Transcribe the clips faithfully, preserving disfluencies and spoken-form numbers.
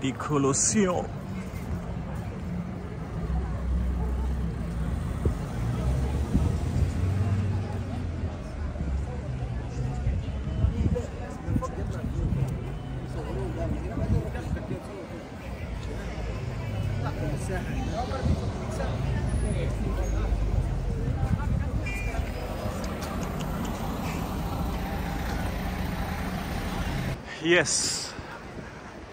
the Colosseum. Yes,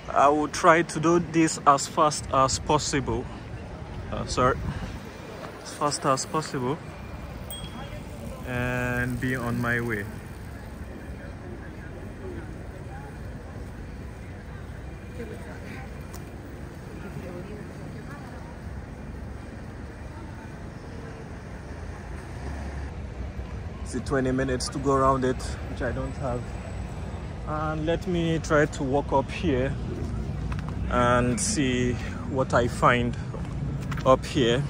I will try to do this as fast as possible. Uh, sorry, as fast as possible, and be on my way. It's twenty minutes to go around it, which I don't have. And let me try to walk up here and see what I find up here.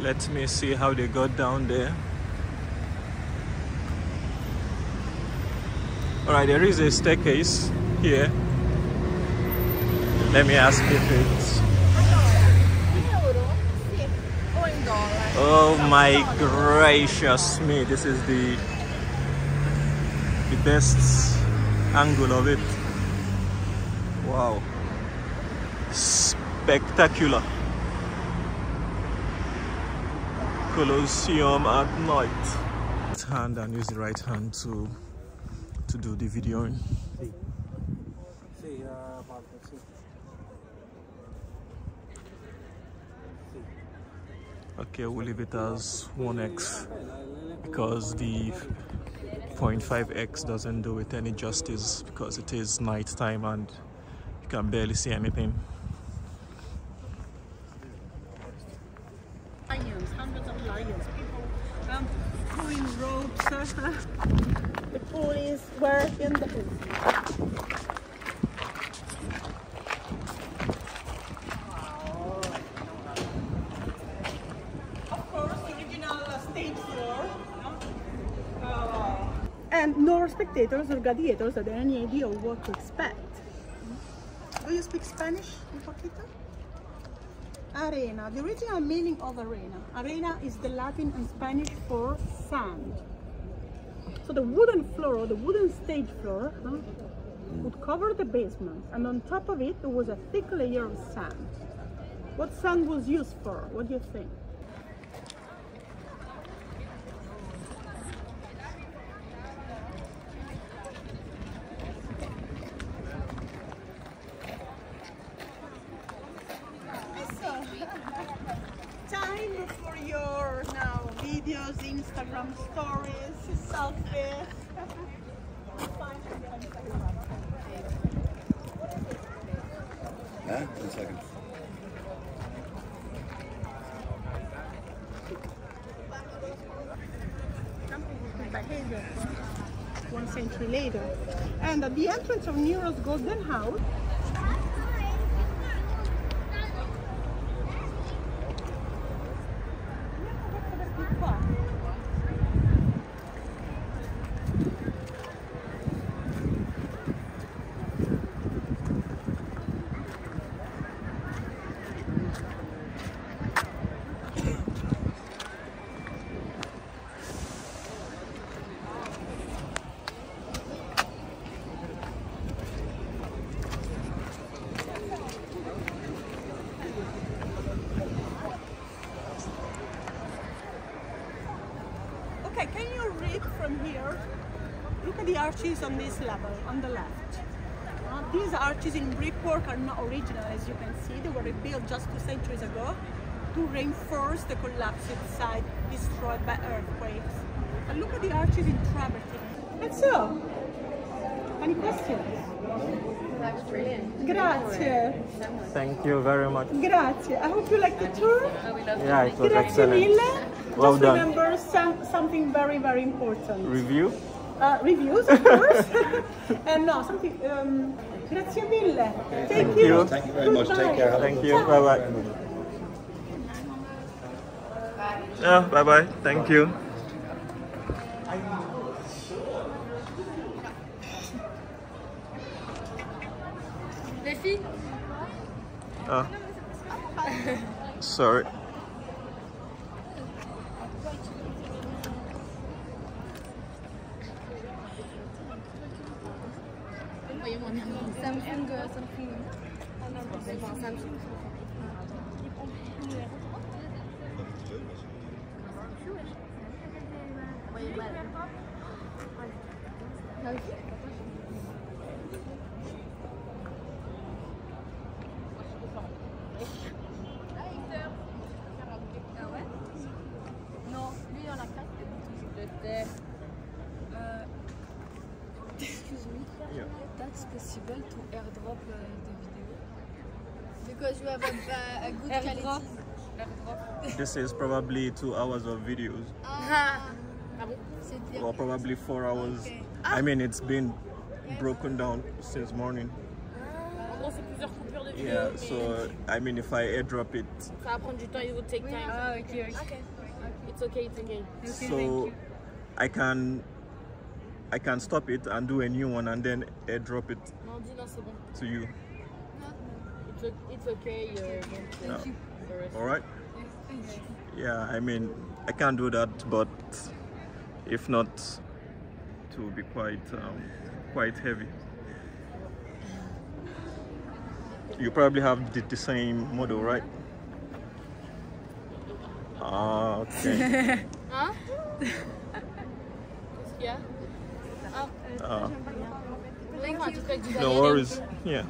Let me see how they got down there. All right, there is a staircase here. Let me ask if it's... Oh my gracious me, this is the the best angle of it. Wow, spectacular. Colosseum at night. Right hand, and use the right hand to to do the videoing. Okay, we'll leave it as one x because the zero point five x doesn't do it any justice because it is night time and you can barely see anything. Lions, hundreds of lions, people um, pulling ropes. The police were in the pool. And nor spectators or gladiators had any idea of what to expect. Do you speak Spanish, Paquita? Arena. The original meaning of arena. Arena is the Latin and Spanish for sand. So the wooden floor, or the wooden stage floor, would cover the basement, and on top of it there was a thick layer of sand. What sand was used for? What do you think? Instagram stories, selfies. Yeah, one second. One century later, and at the entrance of Nero's Golden House. Can you read from here? Look at the arches on this level, on the left. Uh, these arches in brickwork are not original, as you can see. They were rebuilt just two centuries ago to reinforce the collapsed site destroyed by earthquakes. And look at the arches in travertine. And so, any questions? That was brilliant. Grazie. Thank you very much. Grazie. I hope you like the tour. Yeah, it was excellent. Well Just done. remember some, something very, very important. Review? Uh, reviews, of course. And no, something... Um, grazie mille. Thank, Thank you. you. Thank you very Goodbye. much. Take care. Thank, Thank you. Bye-bye. Yeah, bye-bye. Thank you. Les filles. Ah. Sorry. Samsung, Samsung. Enfin, Samsung. Non, lui dans la carte, je t'ai. Excuse me. Yeah. That's possible to airdrop uh, the video. Because you have a, a good airdrop. Quality. Airdrop. This is probably two hours of videos. Ah. Or probably four hours. Okay. Ah. I mean, it's been broken down since morning. Yeah, so uh, I mean, if I airdrop it, it will take time. Ah, okay, okay. Okay. It's okay, it's okay. Okay, so I can. I can stop it and do a new one and then airdrop it to you. It's, it's okay. Uh, no. All right. Yeah, I mean, I can't do that, but if not, it will be quite, um, quite heavy. You probably have the, the same model, right? Ah, okay. Huh? Yeah. Uh, no worries, yeah.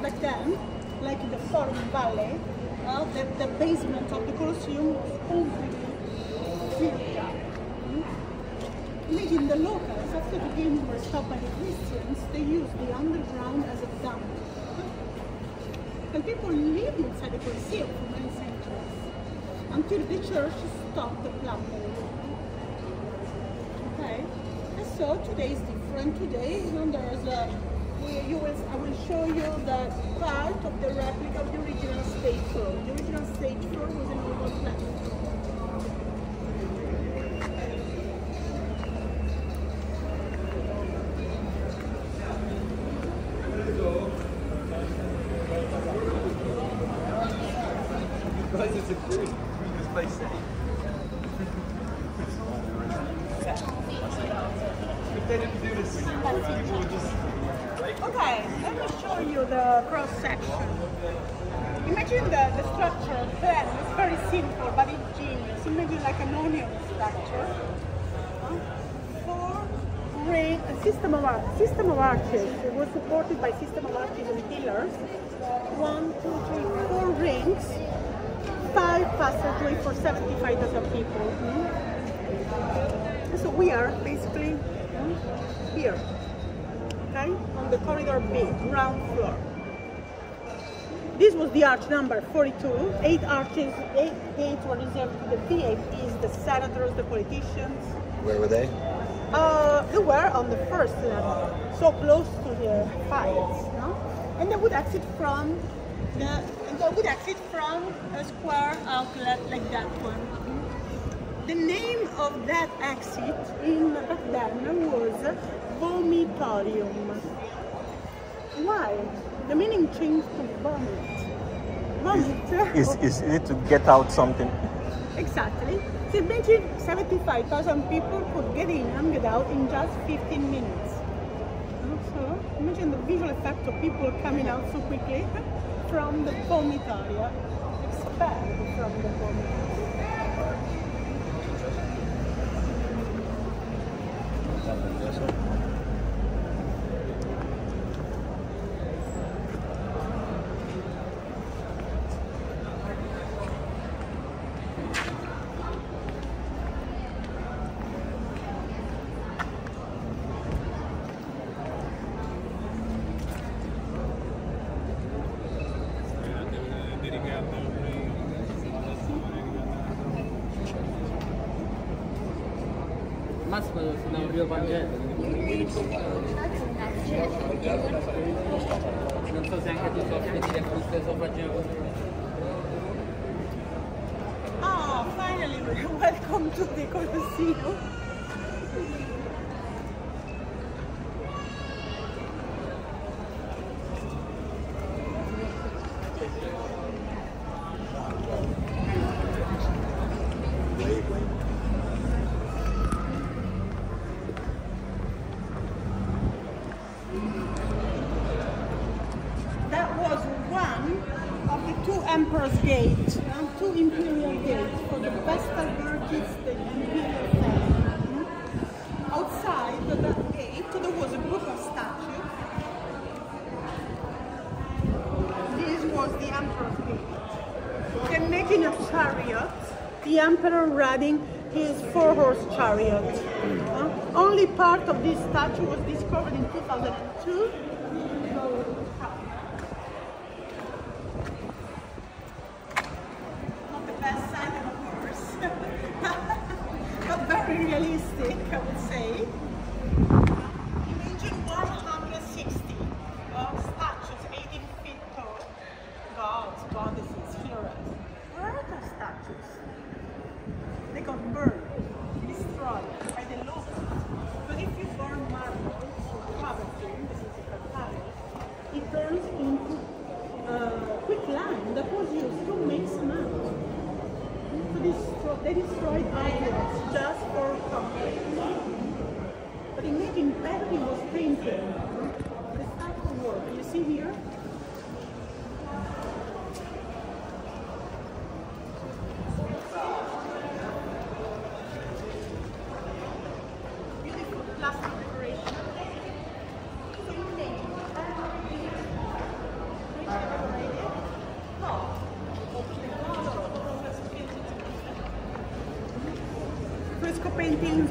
Back then, like in the Forum Valley, uh, the, the basement of the Colosseum was overly filled up. Leading the locals, after the game were stopped by the Christians, they used the underground as a dump. And people lived inside the Colosseum for many centuries, until the church stopped the plumbing. Okay? And so today is different. Today, when there's a You will, I will show you the part of the replica of the original stage floor. The original stage floor was an oval platform. Guys, it's a cruise. This place is safe. If they didn't do this, people would just. Okay, let me show you the cross section. Imagine the, the structure then, it's very simple but it's genius. Imagine like an onion structure. Four ring, a system of arches. System of arches. It was supported by system of arches and pillars. One, two, three, four rings. Five passageways for seventy-five thousand people. Mm-hmm. So we are basically mm, here. On the corridor B, ground floor. This was the arch number forty-two. Eight arches, eight gates were reserved to the V I Ps, the senators, the politicians. Where were they? Uh, they were on the first level, so close to the files, no? And they would exit from the. They would exit from a square outlet like that one. The name of that exit in Baghdad was vomitorium. Why? The meaning changed to vomit. Vomit. Is, is, is it to get out something? Exactly. So imagine seventy-five thousand people could get in and get out in just fifteen minutes. So imagine the visual effect of people coming out so quickly from the vomitaria. Expelled from the vomitaria. Non so se anche tu soffri di reflusso esofageale. Ah, finally, welcome to the Colosseum. Riding his four-horse chariot. Uh, only part of this statue was discovered in two thousand two. Not the best sign, of course, but very realistic, I would say. Imagine one hundred sixty uh, statues, eighteen feet tall, gods, goddesses, heroes. Where are those statues? They got burned, destroyed by the locals. But if you burn marble or travertine, this is a papyrus, it turns into uh, quicklime that was used to make cement. So destroy, they destroyed islands just for comfort. But imagine everything was painted. The type of work you see here.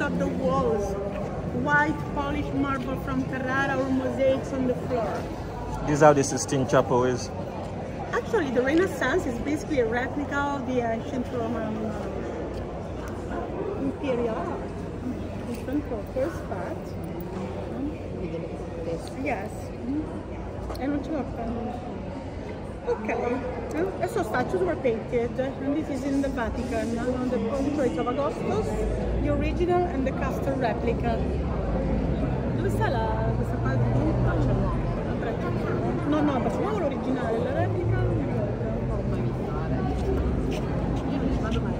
Of the walls, white polished marble from Ferrara or mosaics on the floor. This is how the Sistine Chapel is. Actually, the Renaissance is basically a replica of the ancient Roman uh, imperial art. For first part. Yes. Okay. So statues were painted, and this is in the Vatican, on the portrait of Augustus. The original and the custom replica. Dove sta la parte brutta? No, no, ma solo l'originale, la replica non mi ricordo. Non mai visto. Io non ci vado mai.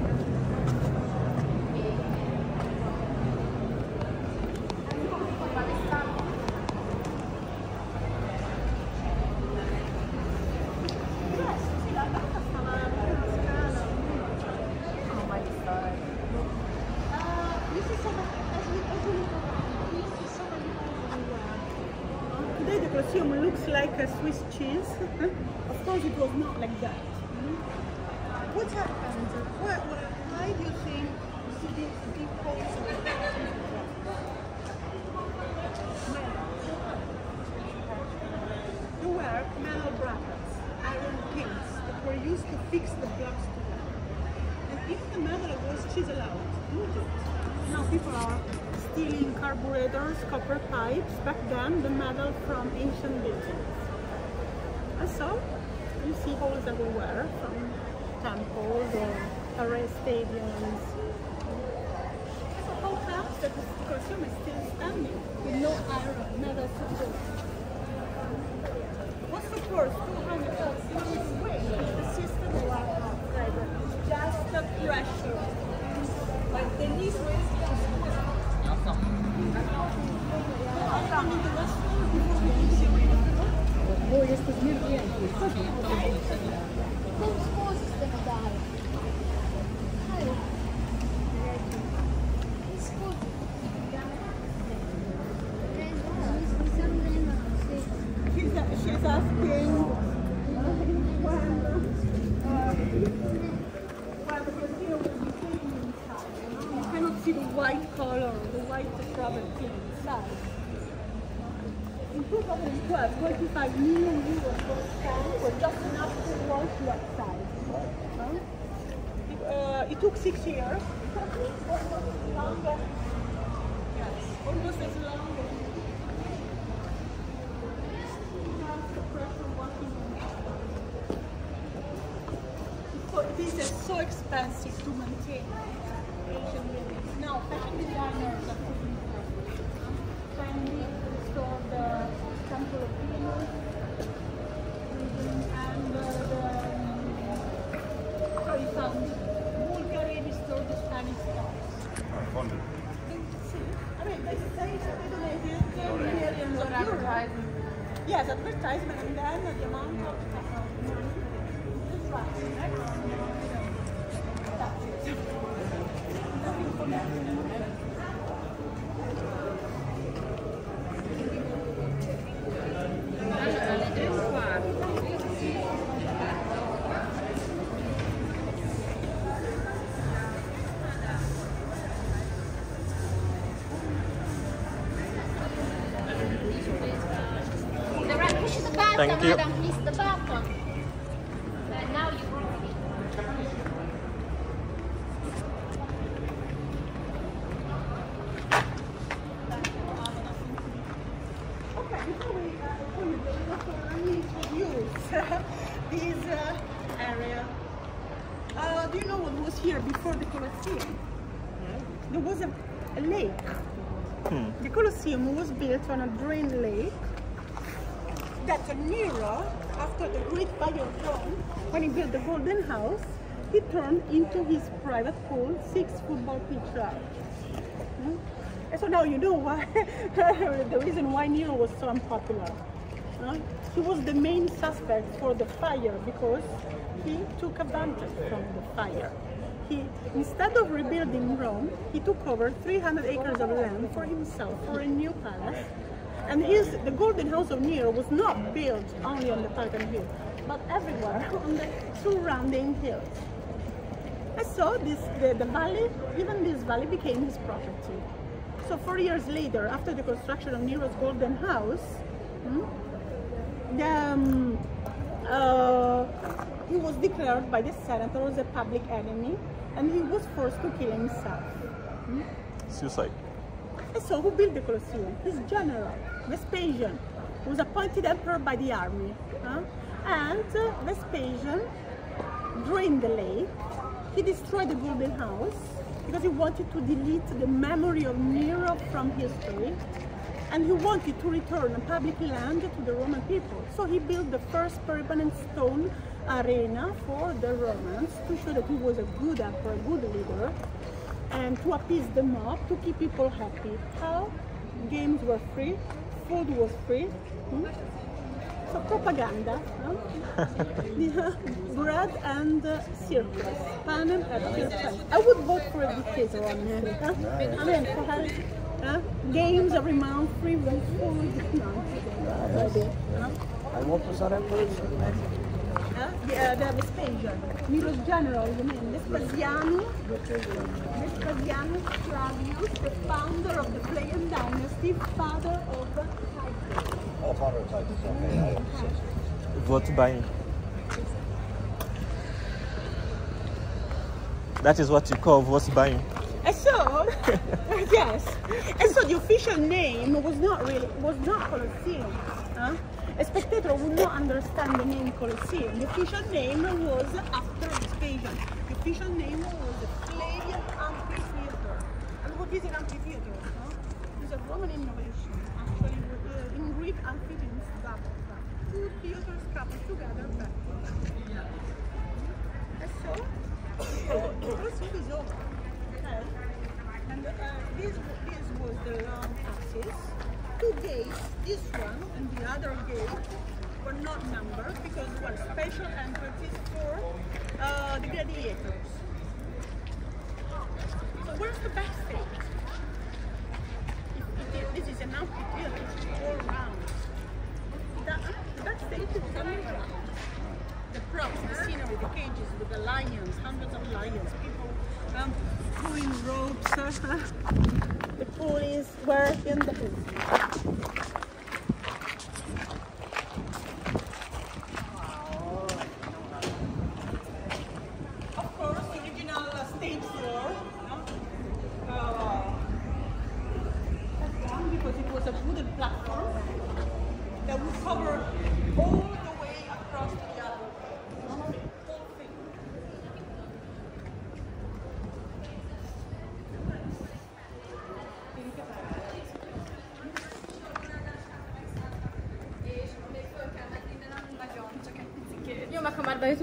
Like a Swiss cheese. Of course it was not like that. What happened? Why, why do you think cities deposed? There were metal brackets, iron pins that were used to fix the blocks together. And if the metal was chiseled out, now people are stealing carburetors, copper pipes, back then the metal from ancient buildings. And so, you see holes everywhere, from temples or array stadiums. that the Colosseum is still standing with no iron, not a support. What supports two hundred thousand years away is the system of driver, just a pressure. Like the knees were just awesome. Awesome. Oh, yes, it's new again. Whose force is going to die? She's asking when uh, the Colosseum will be clean inside. You cannot see the white color, the white rubber clean inside. In two thousand twelve, twenty-five million euros were just enough to wash the outside. It, uh, it took six years. Almost as long as. Yes, almost as long as. These are so expensive to maintain. Now, fashion designers are putting can we restore the Temple of Venus and uh, the sorry, found Bulgari restored the Spanish stars. I found it. I mean, they say it's a Bulgarians are advertising. Yes, advertisement and then the amount of money. That's right. Thank you. Madam, please, the button. And now you brought it. Okay, before we introduce uh, this uh, area, uh, do you know what was here before the Colosseum? There was a, a lake. Hmm. The Colosseum was built on a drained lake. That Nero, after the Great Fire of Rome, when he built the Golden House, he turned into his private pool six football pitch wide. Mm-hmm. And so now you know why the reason why Nero was so unpopular. Huh? He was the main suspect for the fire because he took advantage from the fire. He, instead of rebuilding Rome, he took over three hundred acres of land for himself for a new palace. And his, the Golden House of Nero was not built only on the Titan Hill, but everywhere on the surrounding hills. And so this, the, the valley, even this valley became his property. So four years later, after the construction of Nero's Golden House, hmm, the, um, uh, he was declared by the senators a public enemy, and he was forced to kill himself. Hmm? Suicide. And so who built the Colosseum? His general, Vespasian, who was appointed emperor by the army. Huh? And uh, Vespasian drained the lake. He destroyed the Golden House because he wanted to delete the memory of Nero from history. And he wanted to return a public land to the Roman people. So he built the first permanent stone arena for the Romans to show that he was a good emperor, a good leader, and to appease the mob, to keep people happy. How? Games were free, food was free, hmm? So propaganda, huh? Yeah. Bread and uh, circus, panem and circus. I would vote for a dictator on here, huh? I mean, for her, huh? Games every month, free food, no, yes. Huh? I want to start a Uh, the, uh, the Vespasian, Nero's general, you mean, Vespasiano, Vespasiano Flavius, the founder of the Flavian dynasty, father of Titus. Oh, father of Titus, okay, I understand. Vote by me. That is what you call vote by me. And so, yes, and so the official name was not really, was not Colosseum, huh? A spectator would not understand the name Colosseum. The official name was, after Vespasian, the official name was the Flavian Amphitheatre. And what visit amphitheatres. No? It's a Roman innovation, actually, uh, in Greek amphitheatres, that two theatres coupled together backwards. And so, oh, the first one is over. Okay. And uh, this, this was the long axis. Two gates, this one and the other gate, were not numbered because they were special entrances for uh, the gladiators. So where's the backstage? It, it, this is an amphitheater, all round. The backstage is underground. The props, the scenery, the cages with the lions, hundreds of lions, people um, doing ropes. The police were in the police. So,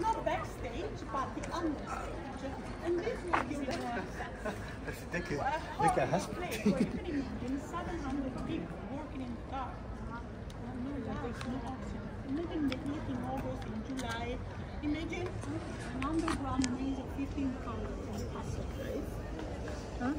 not backstage, but the understage. And this will give us a horrible place where you can imagine seven hundred people working in the dark. No lights, no oxygen. Imagine the heat in August, in July. Imagine an underground maze of fifteen cars,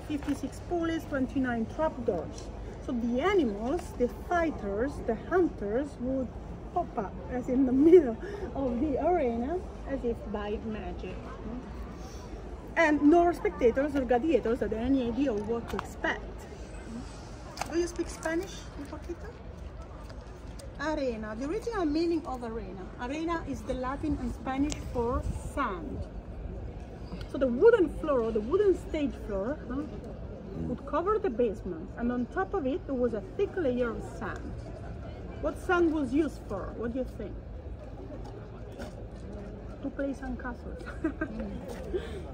fifty-six pulleys, twenty-nine trapdoors. So the animals, the fighters, the hunters would pop up as in the middle of the arena as if by magic. And nor spectators or gladiators had any idea of what to expect. Do you speak Spanish, un poquito? Arena, the original meaning of arena. Arena is the Latin and Spanish for sand. So the wooden floor, or the wooden stage floor, would cover the basement, and on top of it there was a thick layer of sand. What sand was used for? What do you think? To play sandcastles.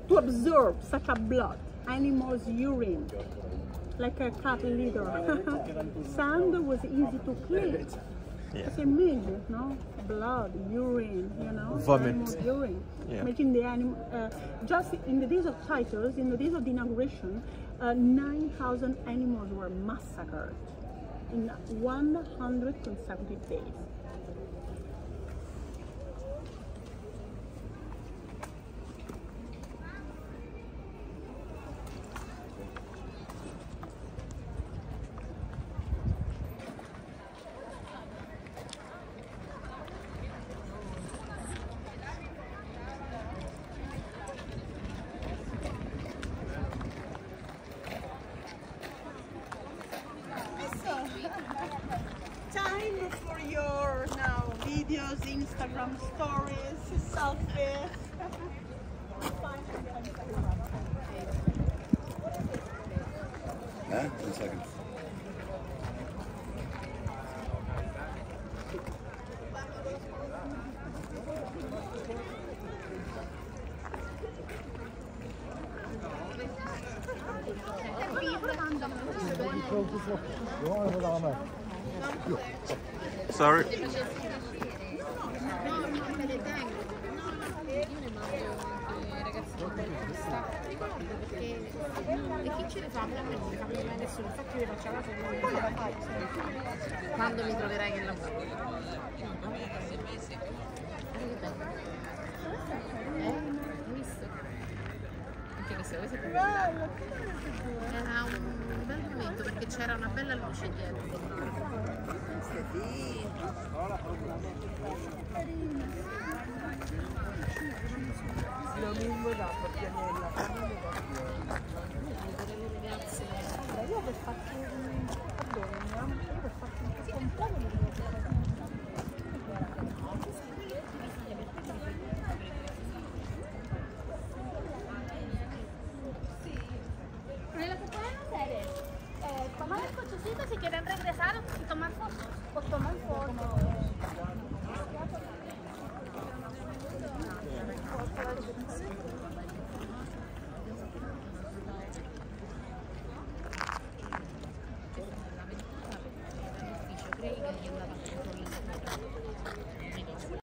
To absorb such a blood, animals' urine, like a cat litter. Sand was easy to clean. Yeah. It's amazing, no? Blood, urine, you know, vomit, urine, yeah. Making the animal. Uh, just in the days of Titus, in the days of the inauguration, uh, nine thousand animals were massacred in one hundred consecutive days. Instagram stories, selfies. Huh? One second. Sorry. Infatti io faccio la foto quando mi troverai che lavoro. Eh? Misto. Anche che se voi siete era un bel momento perché c'era una bella luce dietro. La lungo da io ho fatto un abdomen, io ho fatto un po' un po' di nella seconda serie, eh, tomar el cochecito si quieren regresar y tomar fotos, o toman fotos. Sí.